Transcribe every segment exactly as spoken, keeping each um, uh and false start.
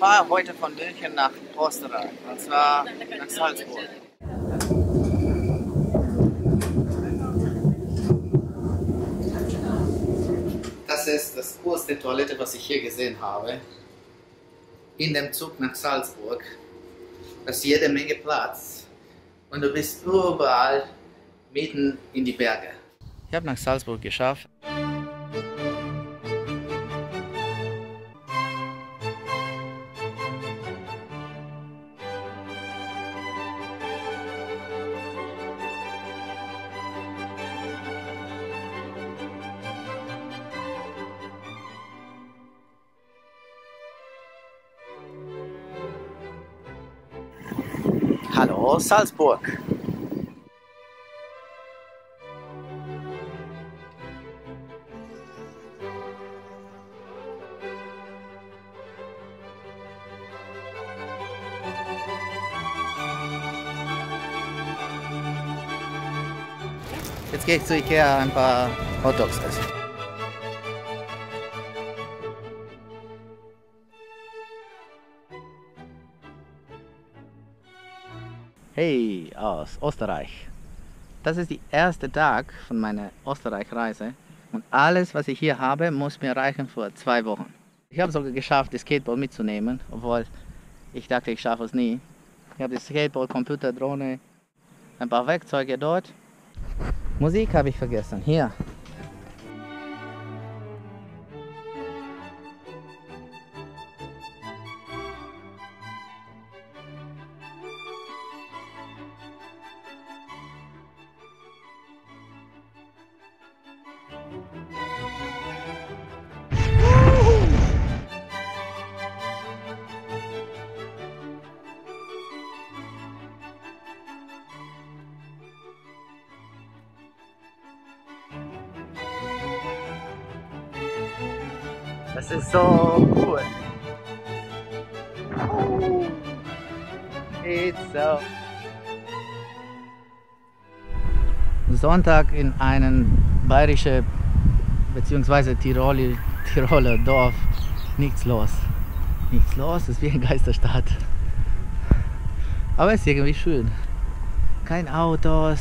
fahre heute von München nach Österreich, und zwar nach Salzburg. Das ist das erste Toilette, was ich hier gesehen habe, in dem Zug nach Salzburg. Da ist jede Menge Platz und du bist überall mitten in die Berge. Ich habe nach Salzburg geschafft. Hallo Salzburg! Jetzt gehe ich zu Ikea ein paar Hotdogs essen. Hey, aus Österreich. Das ist der erste Tag von meiner Österreich-Reise und alles, was ich hier habe, muss mir reichen für zwei Wochen. Ich habe sogar geschafft, das Skateboard mitzunehmen, obwohl ich dachte, ich schaffe es nie. Ich habe das Skateboard, Computer, Drohne, ein paar Werkzeuge dort. Musik habe ich vergessen, hier. Das ist so cool. Oh, it's so. Sonntag in einem bayerischen bzw. Tiroli, Tiroler Dorf. Nichts los. Nichts los, es ist wie eine Geisterstadt. Aber es ist irgendwie schön. Kein Autos.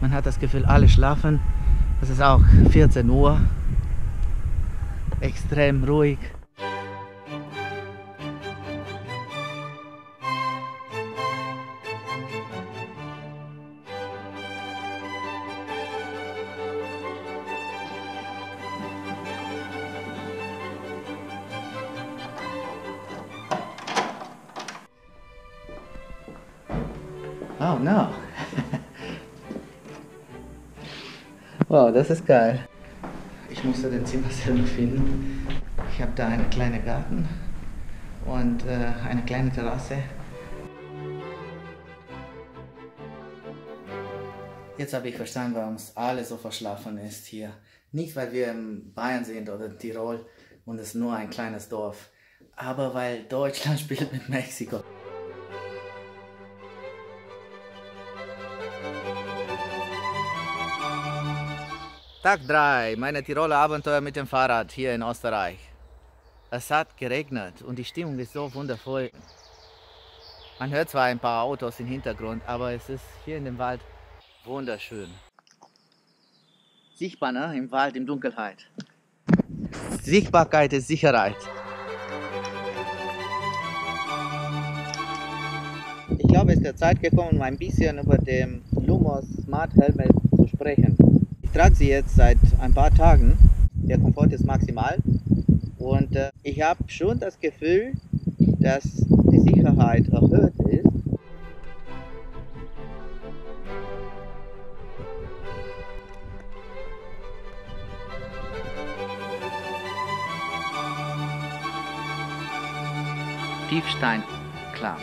Man hat das Gefühl, alle schlafen. Es ist auch vierzehn Uhr. Extrem ruhig. Oh no! Wow, das ist geil. Ich musste den Zimmer selber finden. Ich habe da einen kleinen Garten und äh, eine kleine Terrasse. Jetzt habe ich verstanden, warum es alle so verschlafen ist hier. Nicht, weil wir in Bayern sind oder in Tirol und es nur ein kleines Dorf, aber weil Deutschland spielt mit Mexiko. Tag drei, meine Tiroler Abenteuer mit dem Fahrrad hier in Österreich. Es hat geregnet und die Stimmung ist so wundervoll. Man hört zwar ein paar Autos im Hintergrund, aber es ist hier in dem Wald wunderschön. Sichtbar, ne? Im Wald, in Dunkelheit. Sichtbarkeit ist Sicherheit. Ich glaube, es ist der Zeit gekommen, ein bisschen über den Lumos Smart Helmet zu sprechen. Ich trage sie jetzt seit ein paar Tagen. Der Komfort ist maximal und äh, ich habe schon das Gefühl, dass die Sicherheit erhöht ist. Tiefstein, klar.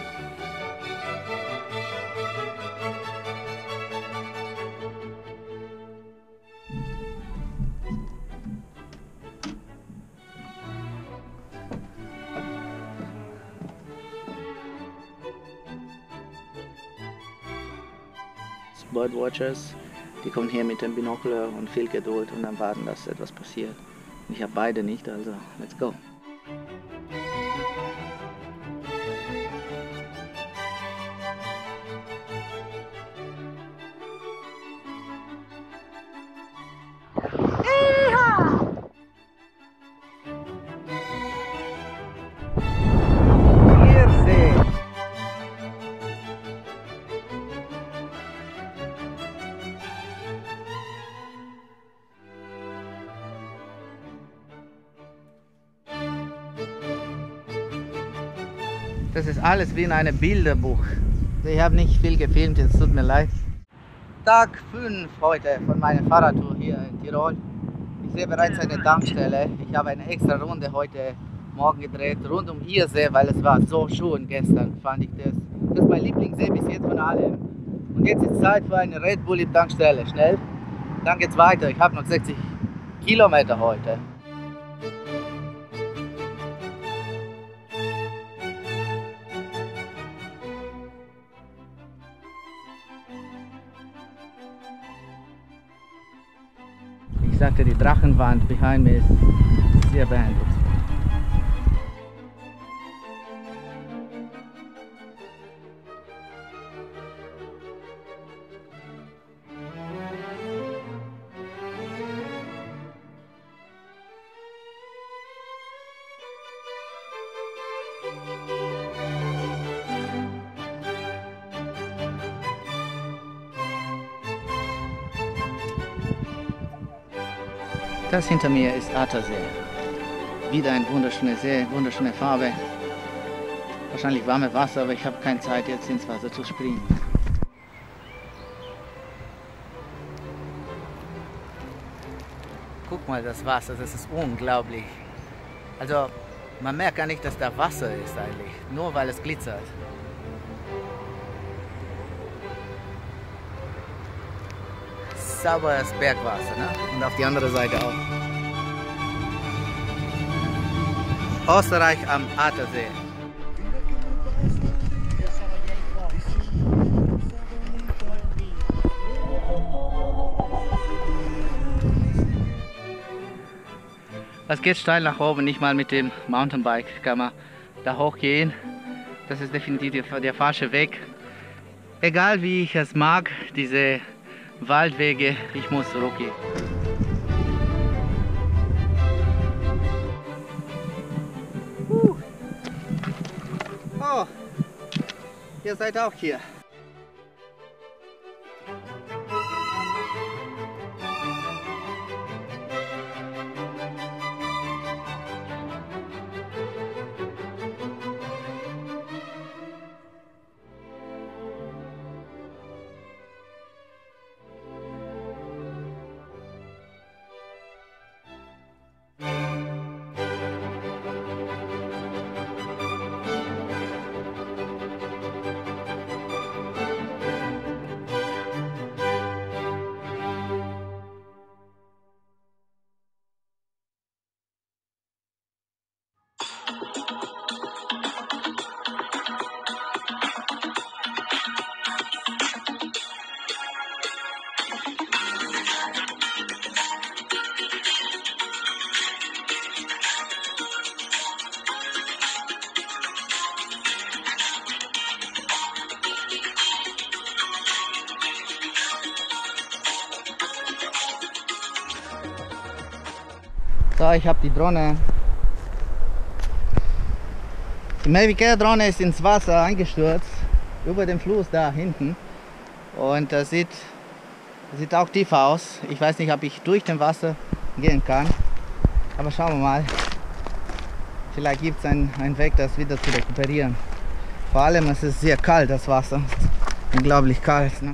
Birdwatchers, die kommen hier mit dem Binocular und viel Geduld und dann warten, dass etwas passiert. Ich habe beide nicht, also let's go. Das ist alles wie in einem Bilderbuch. Ich habe nicht viel gefilmt, es tut mir leid. Tag fünf heute von meiner Fahrradtour hier in Tirol. Ich sehe bereits eine Tankstelle. Ich habe eine extra Runde heute Morgen gedreht, rund um Irsee, weil es war so schön gestern, fand ich das. Das ist mein Lieblingssee bis jetzt von allem. Und jetzt ist Zeit für eine Red Bull in Tankstelle, schnell. Dann geht's weiter, ich habe noch sechzig Kilometer heute. Ich sagte, die Drachenwand behind mir ist sehr beeindruckend. Das hinter mir ist Attersee. Wieder ein wunderschöner See, wunderschöne Farbe. Wahrscheinlich warmes Wasser, aber ich habe keine Zeit jetzt ins Wasser zu springen. Guck mal das Wasser, das ist unglaublich. Also man merkt gar nicht, dass da Wasser ist eigentlich, nur weil es glitzert. Sauberes Bergwasser, ne? Und auf die andere Seite auch. Österreich am Attersee. Es geht steil nach oben, nicht mal mit dem Mountainbike kann man da hochgehen. Das ist definitiv der, der falsche Weg. Egal wie ich es mag, diese Waldwege, ich muss zurückgehen. Uh. Oh, ihr seid auch hier. So, ich habe die Drohne. Die Mavic Air Drohne ist ins Wasser eingestürzt, über den Fluss da hinten. Und das sieht, das sieht auch tief aus. Ich weiß nicht, ob ich durch den Wasser gehen kann. Aber schauen wir mal. Vielleicht gibt es einen, einen Weg, das wieder zu rekuperieren. Vor allem, es ist sehr kalt, das Wasser. Unglaublich kalt, ne?